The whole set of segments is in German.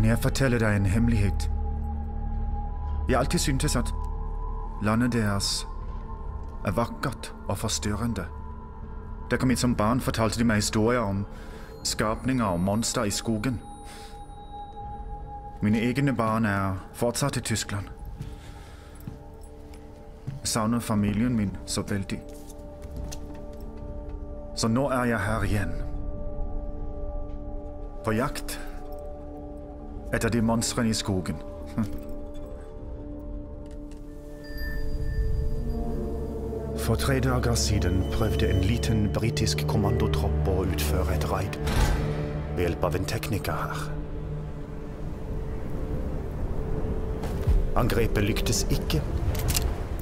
Kan jeg fortelle deg en hemmelighet? Jeg alltid syntes at landet deres vakkert og forstørrende. Da jeg kom hit som barn, fortalte de meg historier om skapninger og monster i skogen. Mine egne barn fortsatt i Tyskland. Jeg savner familien min så veldig. Så nå jeg her igjen. På jakt etter de monstrene i skogen. For 3 dager siden prøvde en liten britisk kommandotropp å utføre et raid ved hjelp av en tekniker her. Angrepet lyktes ikke.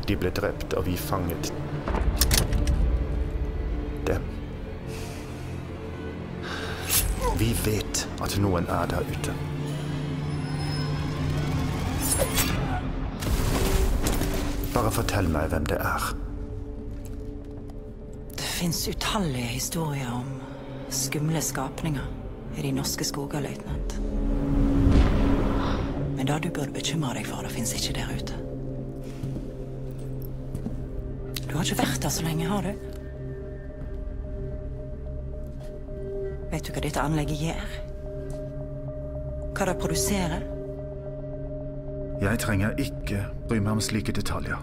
De ble drept, og vi fanget dem. Vi vet at noen der ute. Bare fortell meg hvem det Det finnes utallige historier om skumle skapninger i de norske skoger, løytnant. Men det du burde bekymre deg for, det finnes ikke der ute. Du har ikke vært der så lenge, har du? Vet du hva dette anlegget gjør? Hva det produserer? Jeg trenger ikke bry meg om slike detaljer.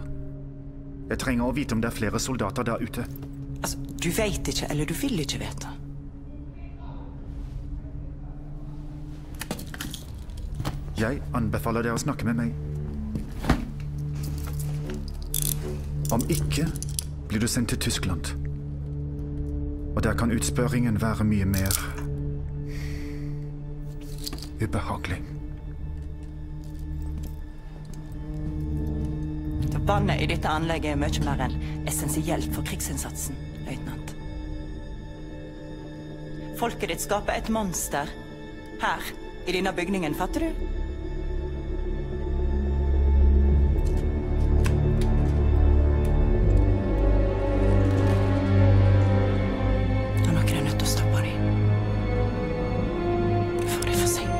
Jeg trenger å vite om det flere soldater der ute. Altså, du vet ikke, eller du vil ikke vite. Jeg anbefaler deg å snakke med meg. Om ikke, blir du sendt til Tyskland. Og der kan utspørringen være mye mer ubehagelig. Vannet i dette anlegget mye mer enn essensielt for krigsinnsatsen, løytnant. Folket ditt skaper et monster. Her, i denne bygningen, fatter du? Og noen nødt til å stoppe dem. For det for sent.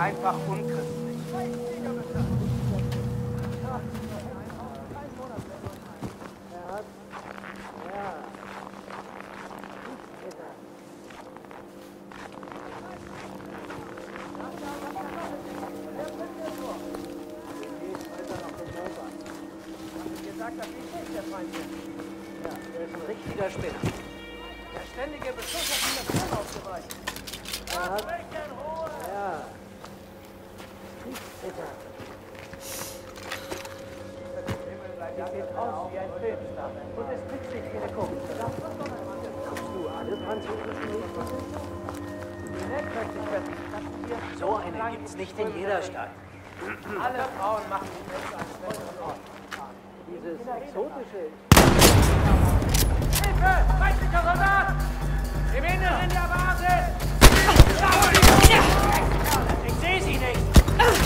einfach unchristlich. Nicht in jeder Stadt. Alle Frauen machen das als besseren Ort. Dieses exotische... Hilfe! Feindlicher Soldat! Im Inneren der Basis! Ich sehe sie nicht! Ach,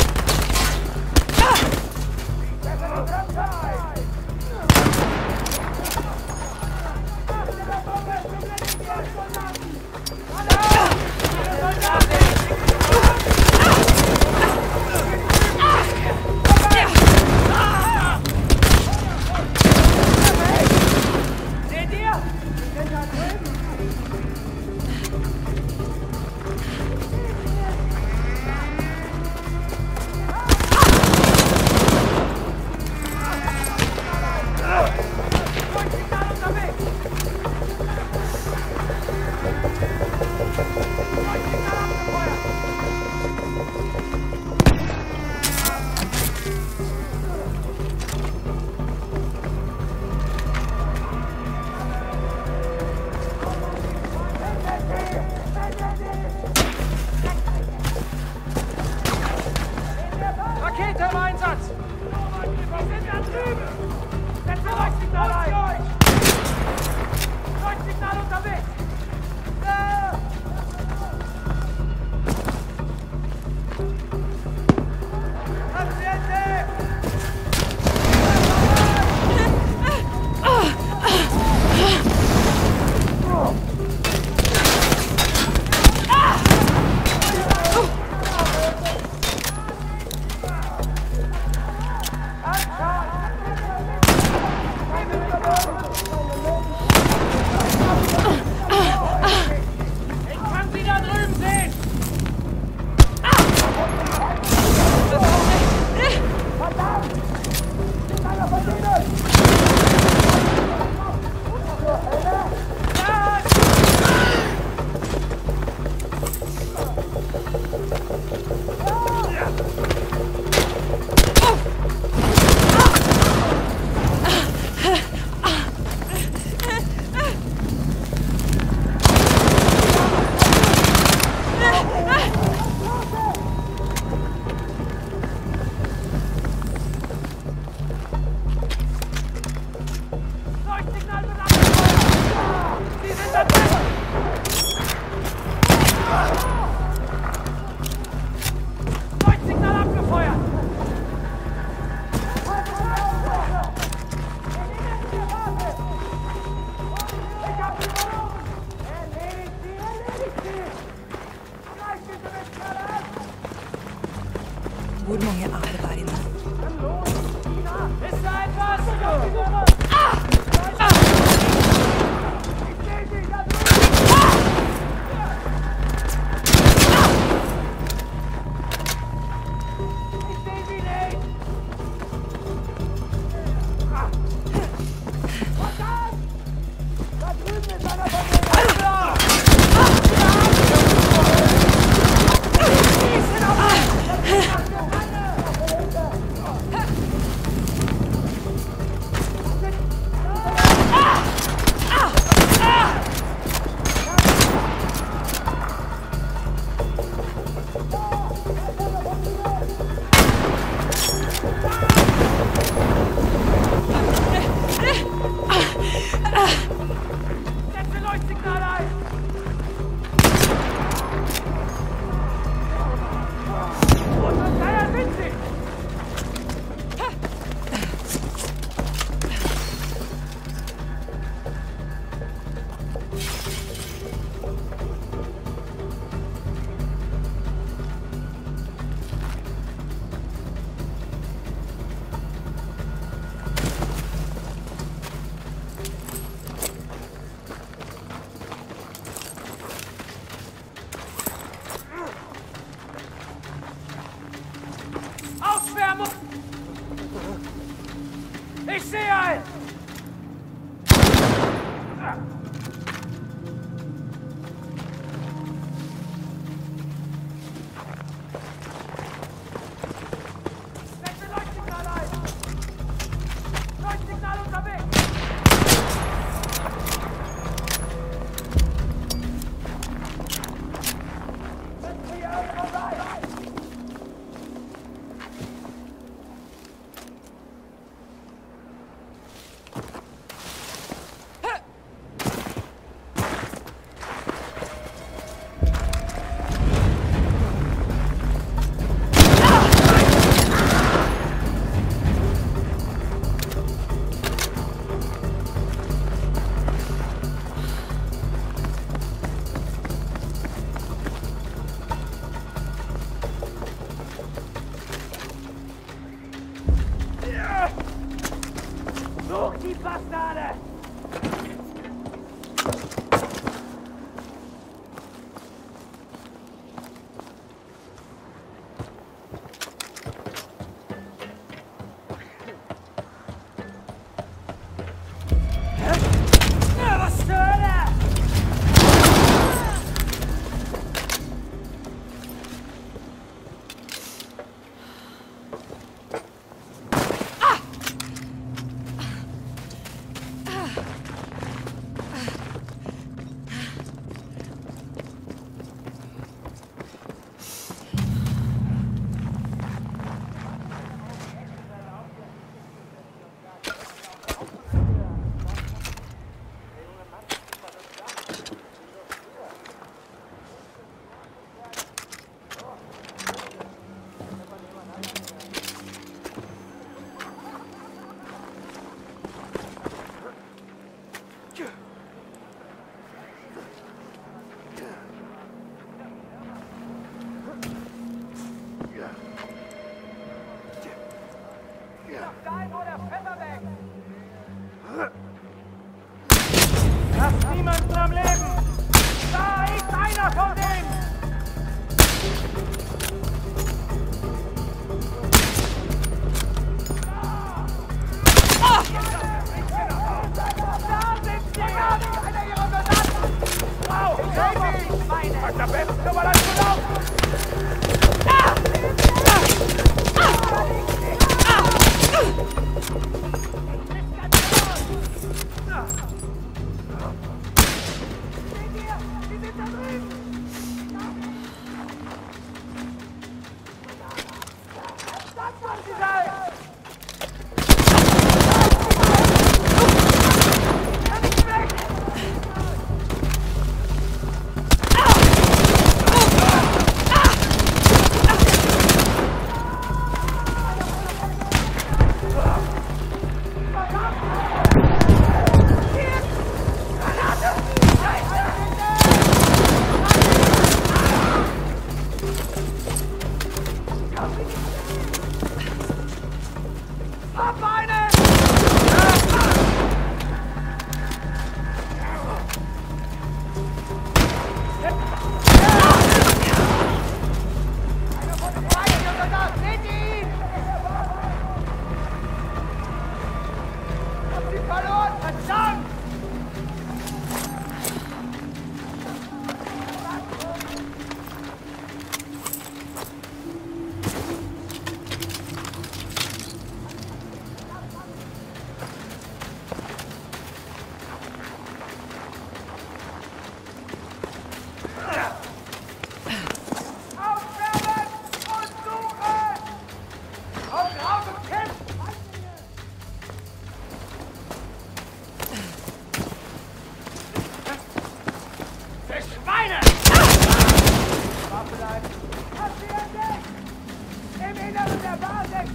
der Basis!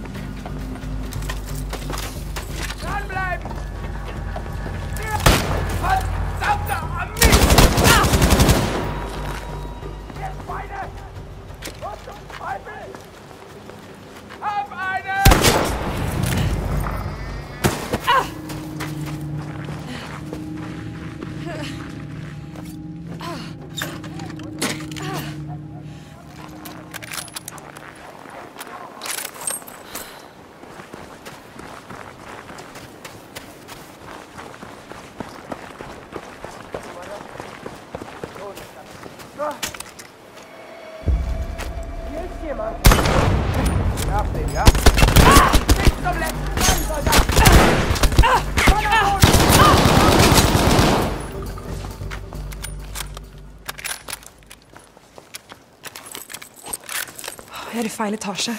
Dranbleiben! Verdammter Armee! Ah! Ihr Schweine! Was zum Teufel! Hab einen! Jeg er i feil etasje.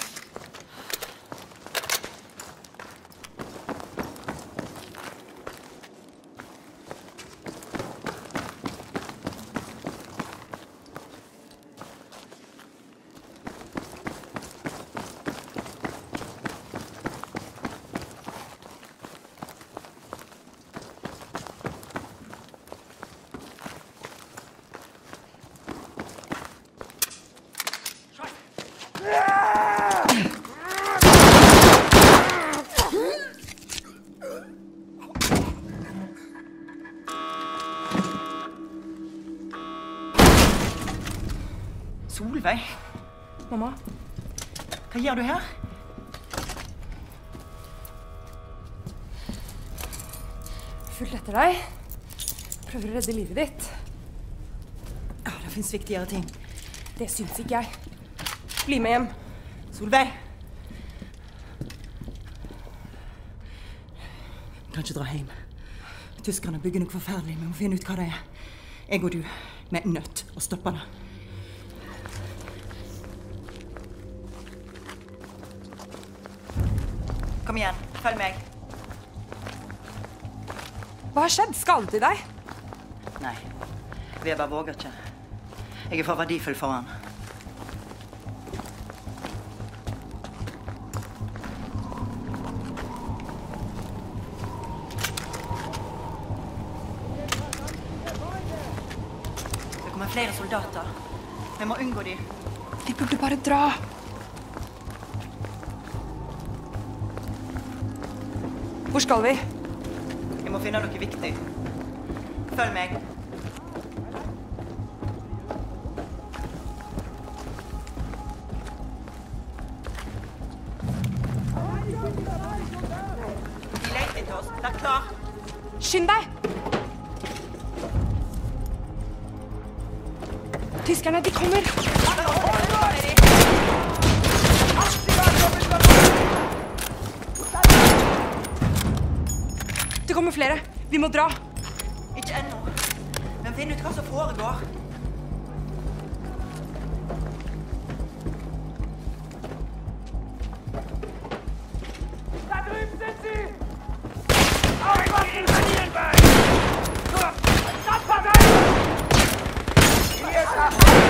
Solveig? Mamma? Hva gjør du her? Jeg fulgte etter deg. Prøver å redde livet ditt. Ja, det finnes viktigere ting. Det synes ikke jeg. Bli med hjem. Solveig! Vi kan ikke dra hjem. Tyskerne bygger noe forferdelig. Vi må finne ut hva det er. Jeg og du, vi er nødt å stoppe det. Kom igjen, følg meg. Hva har skjedd? Skal det til deg? Nei, Weber våger ikke. Jeg er for verdifull for han. Det kommer flere soldater. Vi må unngå dem. Vi burde bare dra. Hvor skal vi? Vi må finne noe viktig. Følg meg. De leter etter oss. Vær klar. Skynd deg! Tyskerne, de kommer! Det kommer flere. Vi må dra. Ikke ennå. Men finn ut hva som foregår. Da drüben sind sie! Aufpassen, Kanienberg! Nur, Stadtpartei! Hier ist Achtung!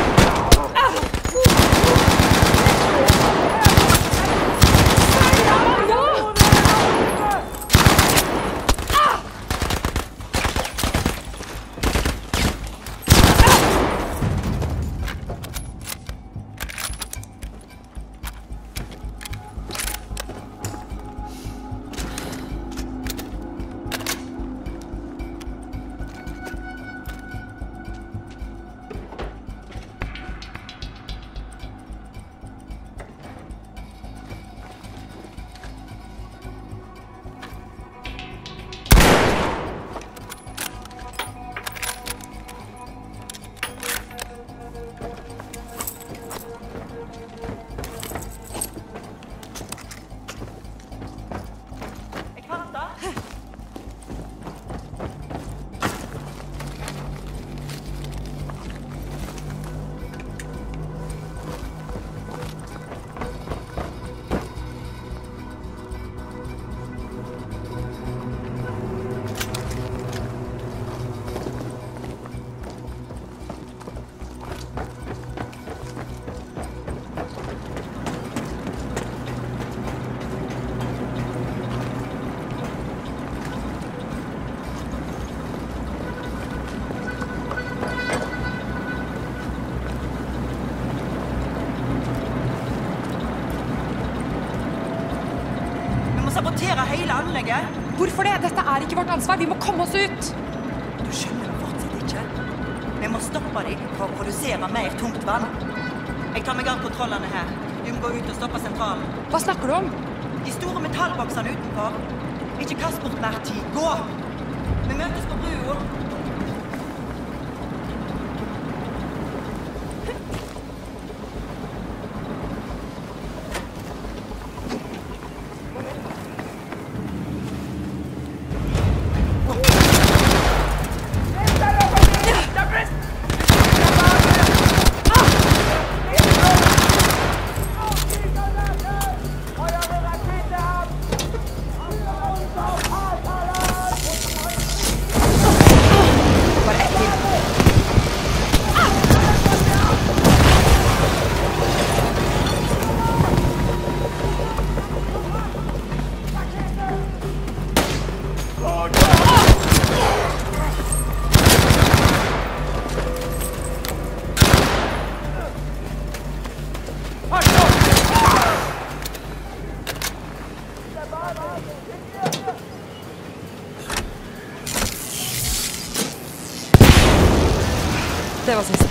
sabotere hele anlegget. Hvorfor det? Dette er ikke vårt ansvar. Vi må komme oss ut. Du skjønner fortsatt ikke. Vi må stoppe deg for å produsere mer tungt vann. Jeg tar meg av kontrollene her. Vi må gå ut og stoppe sentralen. Hva snakker du om? De store metallboksene utenfor. Ikke kast bort mer tid. Gå! Vi møtes på brua. Det var siste.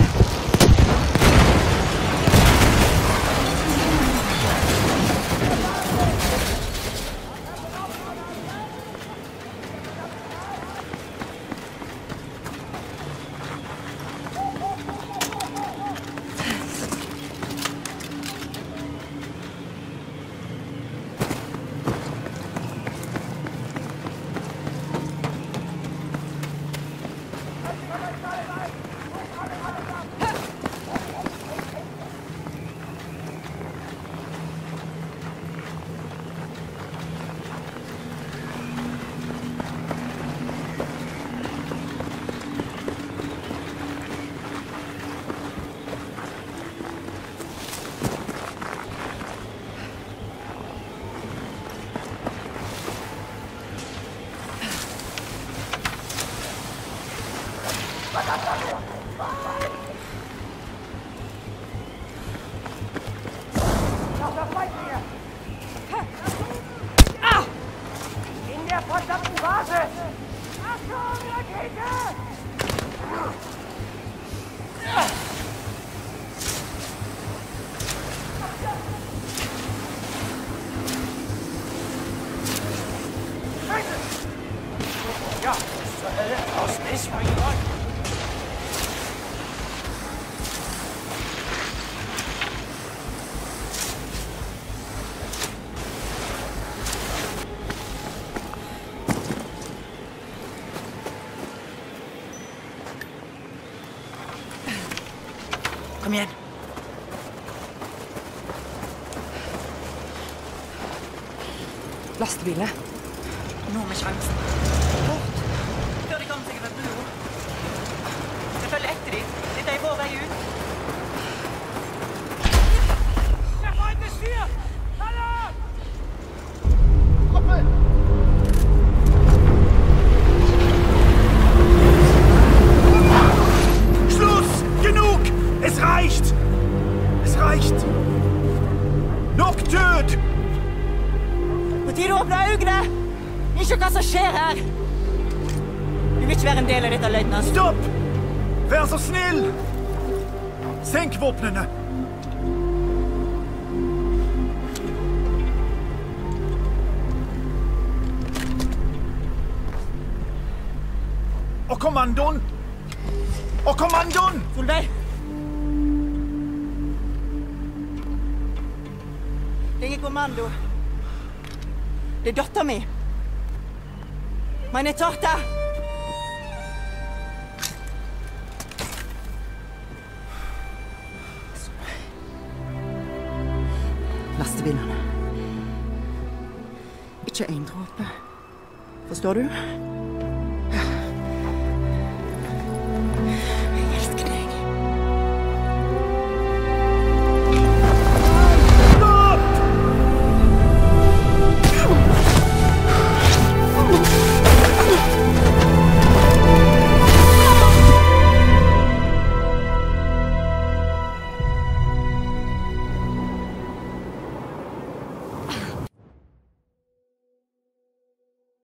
Kom igjen. Lastebilene. Nå med sjansen. Bort. Før de kom seg over blod. Jeg følger etter dem. Dette er vår vei ut. Jeg får ikke styr! Hallo! Kroppen! Nok død! På tide å åpne øynene! Ikke hva som skjer her! Du vil ikke være en del av dette, løytnant. Stopp! Vær så snill! Senk våpnene! Og kommandoen! Og kommandoen! Solveig! Det er ikke kommando. Det er datter mi. Meine Tochter! Lastebilene. Ikke en dråpe. Forstår du?